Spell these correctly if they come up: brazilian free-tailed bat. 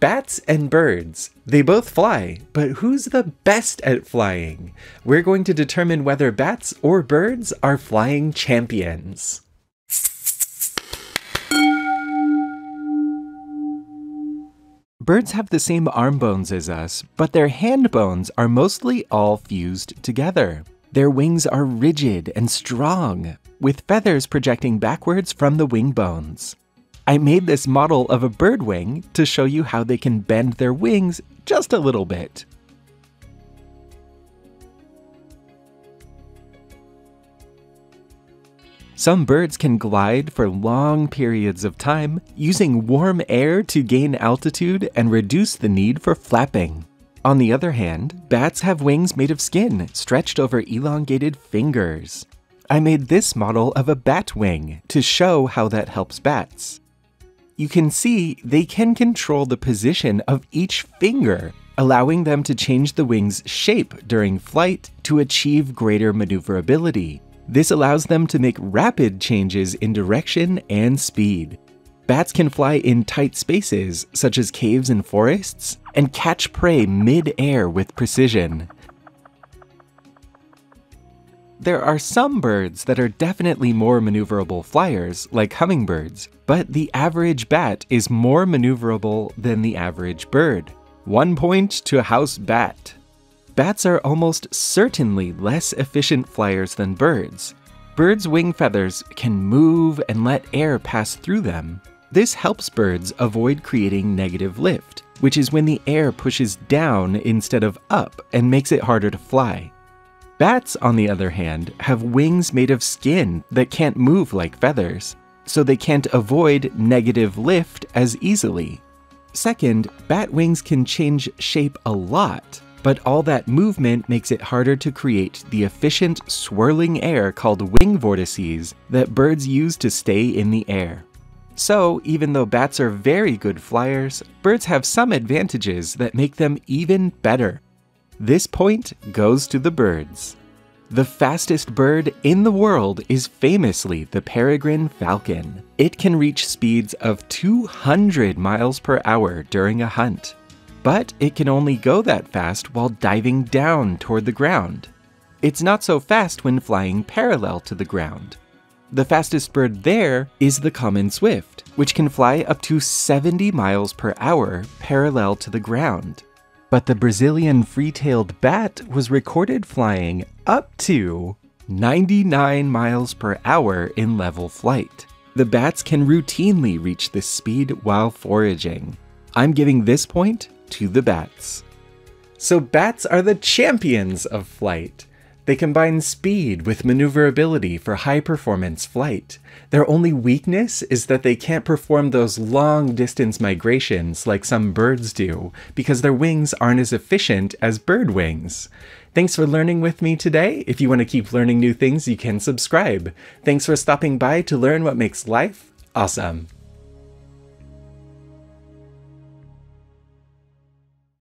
Bats and birds. They both fly, but who's the best at flying? We're going to determine whether bats or birds are flying champions. Birds have the same arm bones as us, but their hand bones are mostly all fused together. Their wings are rigid and strong, with feathers projecting backwards from the wing bones. I made this model of a bird wing to show you how they can bend their wings just a little bit. Some birds can glide for long periods of time, using warm air to gain altitude and reduce the need for flapping. On the other hand, bats have wings made of skin stretched over elongated fingers. I made this model of a bat wing to show how that helps bats. You can see they can control the position of each finger, allowing them to change the wing's shape during flight to achieve greater maneuverability. This allows them to make rapid changes in direction and speed. Bats can fly in tight spaces, such as caves and forests, and catch prey mid-air with precision. There are some birds that are definitely more maneuverable flyers, like hummingbirds, but the average bat is more maneuverable than the average bird. 1 point to house bat. Bats are almost certainly less efficient flyers than birds. Birds' wing feathers can move and let air pass through them. This helps birds avoid creating negative lift, which is when the air pushes down instead of up and makes it harder to fly. Bats, on the other hand, have wings made of skin that can't move like feathers, so they can't avoid negative lift as easily. Second, bat wings can change shape a lot, but all that movement makes it harder to create the efficient swirling air called wing vortices that birds use to stay in the air. So, even though bats are very good flyers, birds have some advantages that make them even better. This point goes to the birds. The fastest bird in the world is famously the peregrine falcon. It can reach speeds of 200 miles per hour during a hunt, but it can only go that fast while diving down toward the ground. It's not so fast when flying parallel to the ground. The fastest bird there is the common swift, which can fly up to 70 miles per hour parallel to the ground. But the Brazilian free-tailed bat was recorded flying up to 99 miles per hour in level flight. The bats can routinely reach this speed while foraging. I'm giving this point to the bats. So bats are the champions of flight. They combine speed with maneuverability for high-performance flight. Their only weakness is that they can't perform those long-distance migrations like some birds do, because their wings aren't as efficient as bird wings. Thanks for learning with me today. If you want to keep learning new things, you can subscribe. Thanks for stopping by to learn what makes life awesome.